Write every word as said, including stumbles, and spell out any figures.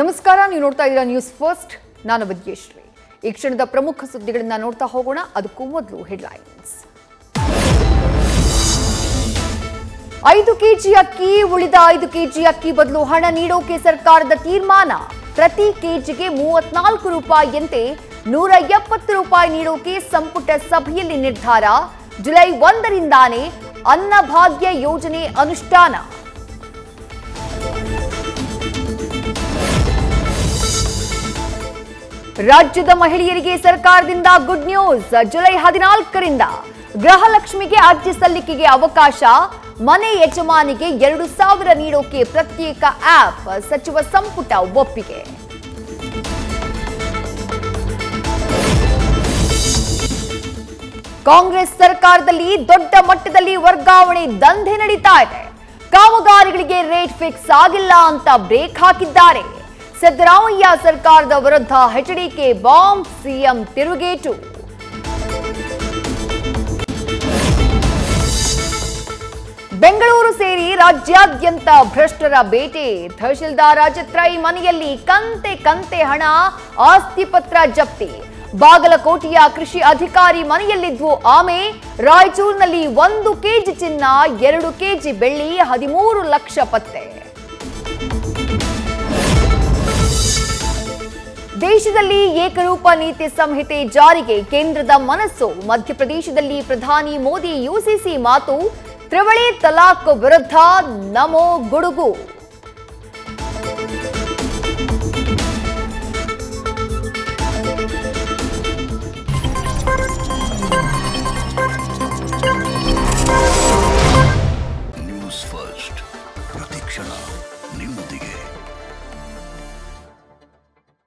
ನಮಸ್ಕಾರ, ನೀವು ನೋಡ್ತಾ ಇದ್ದೀರಾ ನ್ಯೂಸ್ ಫಸ್ಟ್. ನಾನು ವಿದ್ಯೇಶ್ರೀ. ಈ ಕ್ಷಣದ ಪ್ರಮುಖ ಸುದ್ದಿಗಳನ್ನು ನೋಡ್ತಾ ಹೋಗೋಣ. ಅದಕ್ಕೂ ಮೊದಲು ಹೆಡ್ಲೈನ್ಸ್. ಐದು ಕೆಜಿ ಅಕ್ಕಿ ಉಳಿದ ಐದು ಕೆಜಿ ಅಕ್ಕಿ ಬದಲು ಹಣ ನೀಡೋಕೆ ಸರ್ಕಾರದ ತೀರ್ಮಾನ. ಪ್ರತಿ ಕೆಜಿಗೆ ಮೂವತ್ನಾಲ್ಕು ರೂಪಾಯಿಯಂತೆ ನೂರ ಎಪ್ಪತ್ತು ರೂಪಾಯಿ ನೀಡೋಕೆ ಸಂಪುಟ ಸಭೆಯಲ್ಲಿ ನಿರ್ಧಾರ. ಜುಲೈ ಒಂದರಿಂದಾನೇ ಅನ್ನಭಾಗ್ಯ ಯೋಜನೆ ಅನುಷ್ಠಾನ. ರಾಜ್ಯದ ಮಹಿಳೆಯರಿಗೆ ಸರ್ಕಾರದಿಂದ ಗುಡ್ ನ್ಯೂಸ್. ಜುಲೈ ಹದಿನಾಲ್ಕರಿಂದ ಗೃಹಲಕ್ಷ್ಮಿಗೆ ಅರ್ಜಿ ಸಲ್ಲಿಕೆಗೆ ಅವಕಾಶ. ಮನೆ ಯಜಮಾನಿಗೆ ಎರಡು ಸಾವಿರ ನೀಡೋಕೆ ಪ್ರತ್ಯೇಕ ಆಪ್ ಸಚಿವ ಸಂಪುಟ ಒಪ್ಪಿಗೆ. ಕಾಂಗ್ರೆಸ್ ಸರ್ಕಾರದಲ್ಲಿ ದೊಡ್ಡ ಮಟ್ಟದಲ್ಲಿ ವರ್ಗಾವಣೆ ದಂಧೆ ನಡೀತಾ ಇದೆ. ಕಾಮಗಾರಿಗಳಿಗೆ ರೇಟ್ ಫಿಕ್ಸ್ ಆಗಿಲ್ಲ ಅಂತ ಬ್ರೇಕ್ ಹಾಕಿದ್ದಾರೆ. ಸಿದ್ದರಾಮಯ್ಯ ಸರ್ಕಾರದ ವಿರುದ್ಧ ಎಚ್ಡಿಕೆ ಬಾಂಬ್. ಸಿಎಂ ತಿರುಗೇಟು. ಬೆಂಗಳೂರು ಸೇರಿ ರಾಜ್ಯಾದ್ಯಂತ ಭ್ರಷ್ಟರ ಬೇಟೆ. ತಹಶೀಲ್ದಾರ್ ರಾಜತ್ರೈ ಮನೆಯಲ್ಲಿ ಕಂತೆ ಕಂತೆ ಹಣ, ಆಸ್ತಿ ಪತ್ರ ಜಪ್ತಿ. ಬಾಗಲಕೋಟೆಯ ಕೃಷಿ ಅಧಿಕಾರಿ ಮನೆಯಲ್ಲಿದ್ವು ಆಮೆ. ರಾಯಚೂರಿನಲ್ಲಿ ಒಂದು ಕೆಜಿ ಚಿನ್ನ, ಎರಡು ಕೆಜಿ ಬೆಳ್ಳಿ, ಹದಿಮೂರು ಲಕ್ಷ ಪತ್ತೆ. ದೇಶದಲ್ಲಿ ಏಕರೂಪ ನೀತಿ ಸಂಹಿತೆ ಜಾರಿಗೆ ಕೇಂದ್ರದ ಮನಸ್ಸು. ಮಧ್ಯಪ್ರದೇಶದಲ್ಲಿ ಪ್ರಧಾನಿ ಮೋದಿ ಯುಸಿಸಿ ಮಾತು. ತ್ರಿವಳಿ ತಲಾಕ್ ವಿರುದ್ಧ ನಮೋ ಗುಡುಗು.